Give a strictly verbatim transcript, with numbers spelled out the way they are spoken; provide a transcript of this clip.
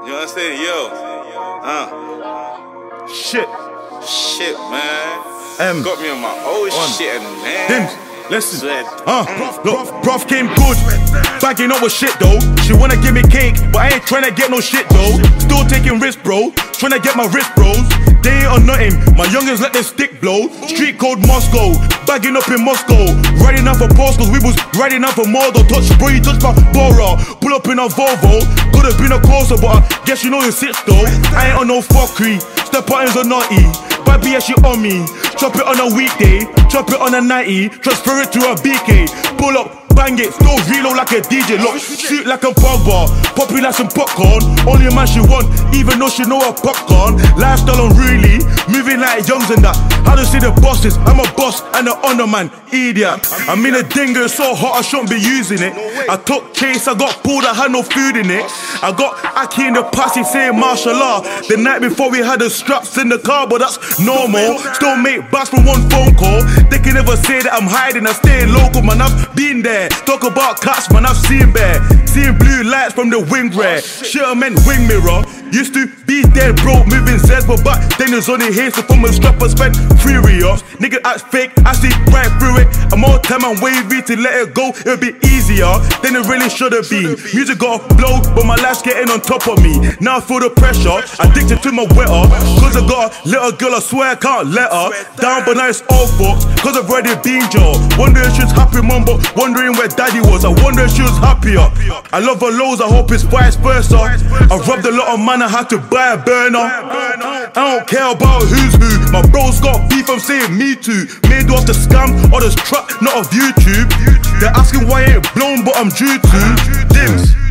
You understand? Yo. Uh. Shit. Shit, man. Um, Got me on my old on. shit, man. Dims, listen. Uh, mm. Look, bruv came good. Bagging up with shit, though. She wanna give me cake, but I ain't tryna get no shit, though. Still taking risks, bro. Tryna get my wrist, bros. They ain't on nothing. My youngins let their stick blow. Street code Moscow. Bagging up in Moscow. Riding out for Porsche, we was riding out for Mordor. Touch bro, you touch my Bora. Pull up in a Volvo. Could've been a closer, but I guess you know your sits, though. I ain't on no fuckery. Step buttons are naughty. Baby, yeah, she on me. Chop it on a weekday. Chop it on a nighty. Transfer it to a B K. Pull up. Bang it, still reload like a D J. Look, shoot like a Pogba, poppy like some popcorn. Only a man she want, even though she know her popcorn. Lifestyle unruly, moving like youngs and that. How to see the bosses? I'm a boss and an honor man, idiot. I mean a dingo so hot I shouldn't be using it. I took chase, I got pulled, I had no food in it. I got Aki in the posse saying martial art. The night before we had the straps in the car, but that's normal. Still make bucks from one phone call. They can never say that I'm hiding, I stay local, man, I've been there. Talk about cats, man, I've seen bear. Seeing blue lights from the wing glare. Shit, I meant wing mirror. Used to be dead broke, moving Zeds, but back then it's only here. So from a strap I spent three re-ups. Nigga acts fake, I see right through it. I'm all time and wavy to let it go. It'll be easier than it really should've been. Music got a blow, but my life's getting on top of me. Now I feel the pressure, addicted to my wetter. Cause I got a little girl, I swear I can't let her down, but now it's all fucked. Cause I've already been jail. Wonder if she's happy, mum, but wondering where daddy was, I wonder if she was happier. I love her lows, I hope it's vice versa. I robbed a lot of man, I had to buy a burner. I don't care about who's who. My bros got beef, I'm saying me too. Made off the scam or this trap, not of YouTube. They're asking why I ain't blown, but I'm due to. Dims.